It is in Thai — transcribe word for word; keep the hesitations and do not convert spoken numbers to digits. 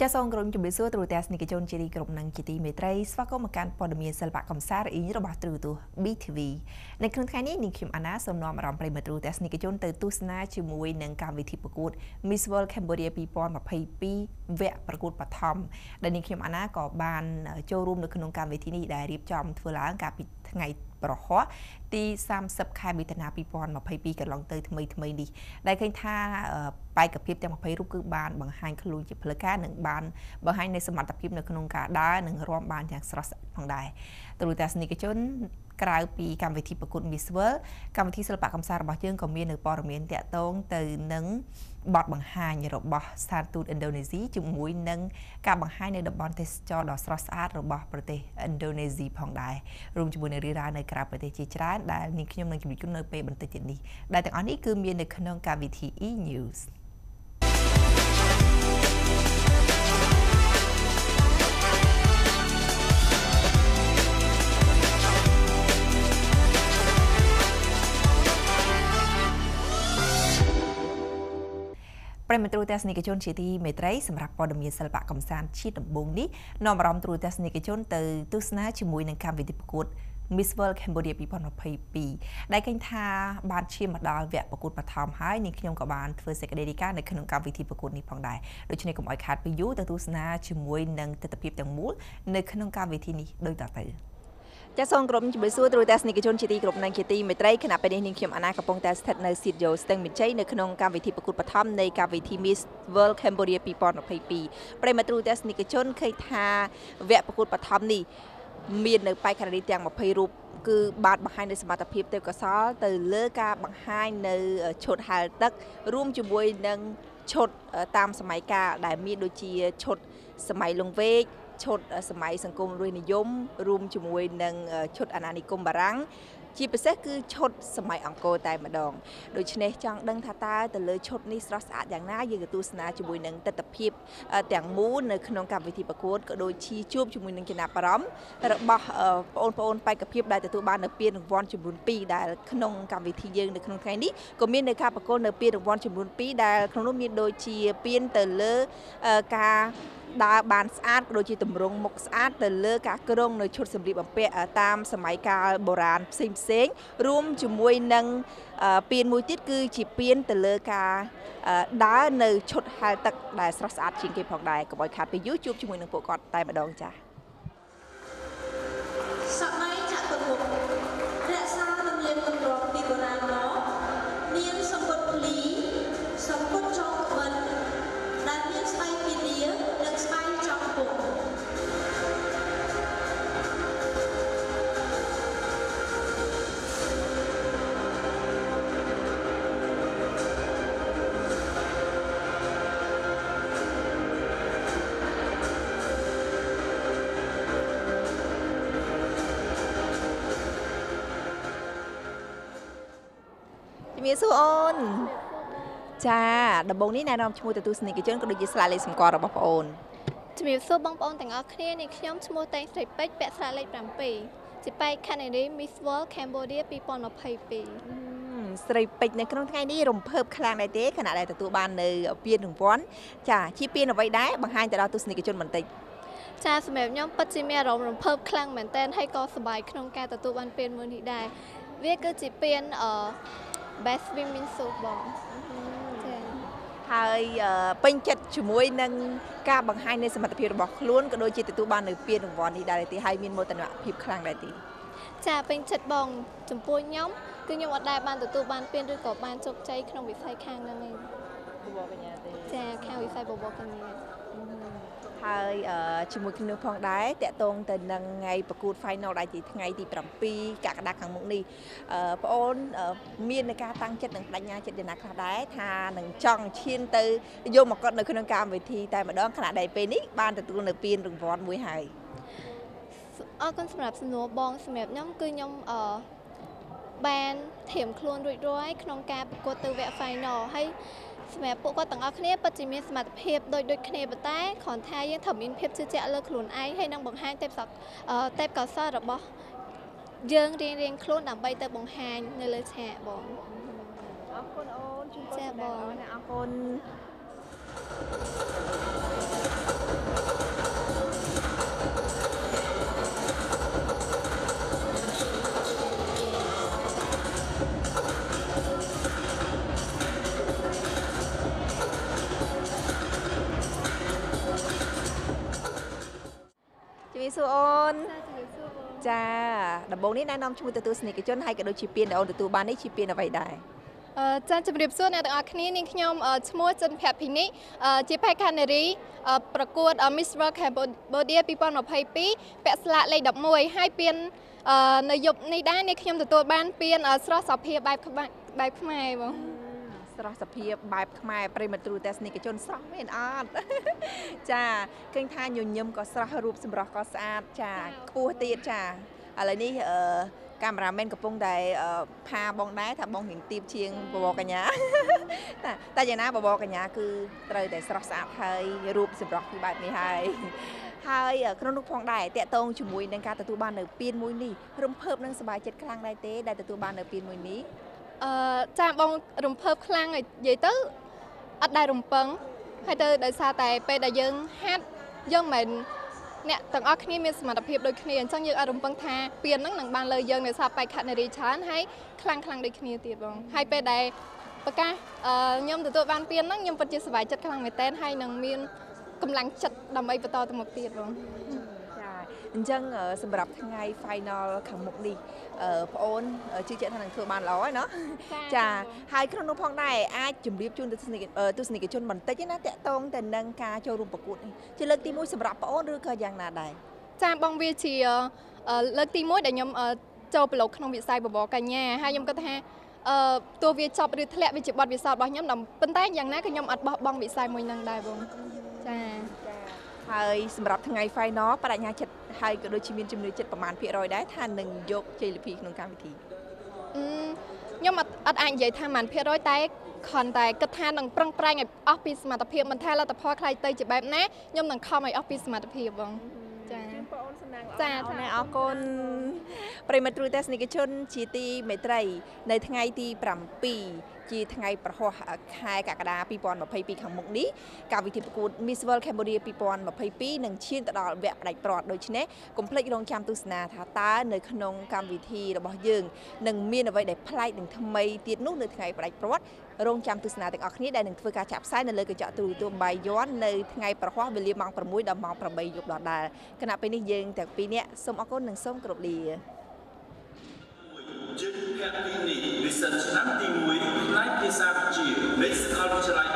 จะส่งกรมจุบิสวตรูเตสนิกชนจีรีกรมนังกิติเมตรัยสวาโกมการปอดมีสลักคำสารอินระบาดตรูตัว บี ที วี ในครั้งท้ายนี้นิคิมอาณาสมนอมรำไปเมตรูเตสนิกชนเติร์ตุสนาชิมวยหนึ่งการวิธีประกวด Miss World Cambodia ปีปอนมาภัยปีแวะประกวดปฐมและนิคิมอาณาก่อบานโจรูมในขนมการวิธีนี้ได้รีบจอมทัวร์ล้างการปิดไงปรหะตีสามสับคายมิตรนาปีปอนมาภัยปีกับลองเตยทำไมทำไมดีได้เคยท่าไปกับพิบแต่มาภัยรูปคือบานบางไฮขลุ่ยจิพลกาหนึ่งบานบางไฮในสมัติพิบในขนมกาได้หนึ่งรวมบานอย่างสระทองได้ตัวแต่สนิกชนกลายปีการวิธีประกวดมิสเวิลด์การวิธีศิลปะคำสารบางเรื่องก็มีหนึ่งปรมีนเตะตรงเตยหนึ่งบอดบางไฮในระบบสถานทูตอินโดนีเซียจุ่มมวยหนึ่งกับบางไฮในระบบเทสจอดอสระอาดระบบประเทศอินโดนีเซียทองได้รวมจุ่มในรีราในกราบประเทศจีนได้หนึ่งขยมหนึ่งกิมจุ่มในเปย์บันเตจินดีได้แต่อันนี้คือมีหนึ่งขนมการวิธีอีนิวส์ประมาณตรูเตสนิกชนชีตีเมตรัยสำหรับปอดมีสลับคำสารชีดบงนี้นอมรำตรูเตสนิกชนเติร์ตุสนาชิมวยในการวิธีประกวดMiss World Cambodia ปีปอนมาภัยปีได้กันท่าบานชีมาดาเวะประกวดประทามให้นิคยมกับบานเฟอร์เซกเดดิก้าในขนมการวิธีประกวดนี้พองได้โดยเฉพาะกลุ่มออยคาดไปยุติตุสนาชิมวยนังเตตพิบแตงมูลในขนมการวิธีนี้โดยต่อไปจะส่งกรมจุบิสวตรูเตสนิกชนชีตีกรมนังชีตีเมตรัยขณะไปในนิคยมอนาคตปองเตสเทนเนอร์ซิดโยสเตงมิเชยในขนมการวิธีประกวดประทามในการวิธี Miss World Cambodia ปีปอนมาภัยปีประมาณตรูเตสนิกชนเคยท่าเวะประกวดประทามนี้มีหนึ่งไปขณะนี้ยังมาพยรูปคือบาดบางไฮในสมาร์ทพิบเตอร์กระซ้อเตอร์เลือกกาบางไฮในชดหาตักร่วมจุบวยหนึ่งชดตามสมัยกาได้มีโดยจีชดสมัยลงเวกชดสมัยสังคมรุ่นนิยมร่วมจุบวยหนึ่งชดอนานิคมบารังจีเป็นเซคือชดสมัยอังกอไตมาดองโดยเฉพาะจังดังทาตาแต่เลยชดนิสระสะอย่างน่ายืดตุสนาจุบุยนังแต่ตะพิบแต่งมูในขนมกับวิธีประกวดก็โดยชี้จูบจุบุยนังกินาปรอมระบะโอนโอนไปกับพิบได้แต่ตัวบ้านในเปียนวอนจุบุนปีได้ขนมกับวิธียืนในขนมไทยนี้ก็มีในการประกวดในเปียนวอนจุบุนปีได้ขนมมีโดยชี้เปียนแต่เลยกาดาบานสะอาดโดยจิตมรงมกสะอาดแต่เลือกกระดงในชุดสำริบอัมเปะตามสมัยกาลโบราณซิมเซ็งรวมจุ่มมวยนังเปลี่ยนมวยติดคือจีเปลี่ยนแต่เลือกาดาในชุดหาตักได้สะอาดจริงเก็บของได้ก็บ่อยขาดไปยุ่งจุ่มจุ่มมวยนังปกอดตายมาดองจ้ามีสุออนจ้าดับบงนี่นายน้องชมูแต่ตัวสนิทกับเจ้าก็ดูยิ่งสลายเลยสมกอร์แบบออนจะมีสุบังปอนแต่งออกเนี่ยในขยมชมูแต่งใส่เป๊ะแปะสลายเลยแบบปีจะไปแค่ไหนได้ Miss World Cambodia ปีปอนมาภัยปีใส่เป๊ะในขนมไทยนี่รวมเพิ่มคลางในเต้ขนาดใดแต่ตัวบานในเปลี่ยนถึงป้อนจ้าที่เปลี่ยนเอาไว้ได้บางไฮแต่เราตัวสนิทกับเจ้าเหมือนติดจ้าสมัยย่อมปัจจุบันเรารวมเพิ่มคลางเหมือนเต้นให้ก็สบายขนมแก่แต่ตัวบานเปลี่ยนมือถือได้เรียกก็จะเปลี่ยนเอ่อเบสวิมมินสูบบอลไฮเป็นจัดชุมวยนังกาบางไฮในสมัติพิรบอกล้วนก็โดยจิตตุบานหรือเปียนบอลที่ได้ตีไฮมินโมตันวะพิบคลังได้ตีจะเป็นจัดบองจุ่มปูย้อมคือยมวัดได้บานตุบานเปียนด้วยกบบานจบใจขนมวิสัยคางนั่นเองจะแค่วิสัยบบกันนี้ไฮชุมวยขนมพองได้แต่ตรงแต่นังไงประกูดไฟนอลได้ตีไงตีปรำปีกากระดาษขังมุกนี่ปอนมีนในการตั้งจิตหนังปัญญาจิตเดนักขาได้ทาหนังจองชินเตยโยมก็ในขนมการเวทีแต่มาดองขนาดใดเป็นนี่บ้านแต่ตัวในปีนรึงวอนมวยไฮอ้อคนสำหรับสนุบบองสำหรับย่อมคือย่อมแบนเถียมคลวนร้อยๆขนมการประกูดตัวแวะไฟนอลให้สมัยปกติต่างอักเนปปัจจุบันสมัติเพียบโดยโดยเนปแต่ขอนไทยยังทำอินเพียบชื่อเจ้าเลิกขลุ่นไอให้นางบังฮันเต็บสักเต็บก่อสร้างหรอบอยังเรียงเรียงคลุ่นดับใบเต็บบังฮันในเลยแฉบองแฉบอง สุออนจ้าดับบงนี่แนะนำชูมือตัวสนิทกับจนให้กับโดยชิปเปียนแต่เอาตัวบ้านได้ชิปเปียนเอาไว้ได้จันจะเรียบส่วนในตอนนี้นิ่งยมชั่วโมงจันแผ่พินิจีไปคันนารีประกวด Miss World Cambodia ปีปอนด์ภัยปีแปะสละเลยดับมวยให้เปลี่ยนนายกในด้านนิ่งยมตัวบ้านเปลี่ยนสระสับเพียบแบบแบบขมายบ่สระสับเพียบแบบขมายปริมาตรูแต่สนิทกับจนสระไม่อ่านจ้าเครื่องทานยนยมก็สระรูปสมรักก็สะอาดจ้าปูตีจ้าอะไรนี่การราเมนกับปงได้พาบองได้ถ้าบองเห็นตีบเชียงบวกกันยะแต่แต่อย่างนั้นบวกกันยะคือเตยแต่สระสะไทยรูปสิบหกที่บ้านมีไทยไทยขนมลูกพองได้เตะตรงจุ่มมวยในการตัดตัวบ้านเหนือปีนมวยนี้รวมเพิ่มนั่งสบายเจ็ดครั้งได้เตะได้ตัดตัวบ้านเหนือปีนมวยนี้จากบองรวมเพิ่มครั้งเลยเยอะตื้ออัดได้รวมเพิ่งให้เตยได้ซาแต่ไปได้เยิงฮัทเยิงเหม็นเนี่ยต่างอัคนีมีสมรรถภาพโดยคะแนนช่างยืดอารมณ์ปังทาเปลี่ยนนั่งหนังบานเลยยังในซาไปขัดในดิฉันให้คลังคลังโดยคะแนนตีบองให้ไปได้ประกาศยมตัวบานเปลี่ยนนั่งยมปัจจัยสบายจัดคลังในเต้นให้หนังมีกำลังจัดดำไปประตูตัวมุกตีบองจังสำหรับทั้งไงไฟนอลขังมุกดีพอนชื่อเจ้าทางตัวบานร้อยเนาะจ้าให้ขนมพองได้อาจุ่มรีบจุ่มตัวสนิทตัวสนิทกับชนมันแต่ยังน่าแตะตรงแต่นังกาโชว์รูปประกวดจะเลิกตีมวยสำหรับพอนหรือเคยยังนาได้จ้าบางเวทีเลิกตีมวยแต่ยมโจไปหลอกขนมวิสัยบ่บอกกันแง่ให้ยมก็แท้ตัวเวชอบหรือทะเลวิจิบอดวิสอดบางยมดำเป็นแต่ยังน่าก็ยมอัดบางวิสัยมวยนังได้บ่จ้าให้สำหรับทั้งไงไฟนอลประหยัดจัดให้กับโดยชิมินจิมเนจัดประมาณเพียรอยได้ท่านหนึ่งยกเจลิพีนงการวิธีย่อมอัดอันใหญ่ท่ามันเพียรอยได้คอนแต่กระทานหนังปรังปรายไงออฟฟิศมาตะเพียบมันแท้แล้วแต่พอใครเตยจะแบบนี้ย่อมหนังเข้ามาออฟฟิศมาตะเพียบบ้างจ้าจ้าในออกคนปริมาตรูแต่สนิกชนชีตีเมตรัยในทั้งไงตีปรำปีจีทั้งไงประหัวคายกากระดาปีปอนแบบไพ่ปีขังมุกนี้การวิธีประกวด Miss World Cambodia ปีปอนแบบไพ่ปีหนึ่งชิ้นตลอดแบบไหลปลอดโดยชนะกลุ่มเพลย์ลงแคมตุสนาทาตาในขนมการวิธีระบอบยืงหนึ่งมีนเอาไว้ได้พลายหนึ่งทำไมตีนุ่งในทั้งไงไหลปลอดลงแคมตุสนาแต่ออกนี้ได้หนึ่งฝึกการจับไส้ในเลยก็จะตูตัวใบย้อนในทั้งไงประหัวเวลีมังประมุยดำมังประใบหยกหลอดได้ขณะเป็นยืงแต่ปีนี้ส้มออกก้นหนึ่งส้มกรอบดีJika ini riset nanti mulai naik ke samping, meski kalau cerai